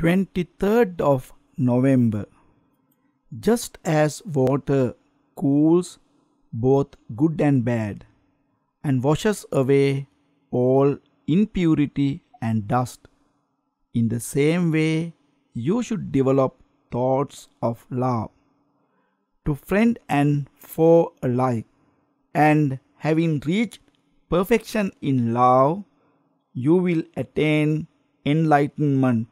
23rd of November. Just as water cools both good and bad, and washes away all impurity and dust, in the same way you should develop thoughts of love to friend and foe alike, and having reached perfection in love, you will attain enlightenment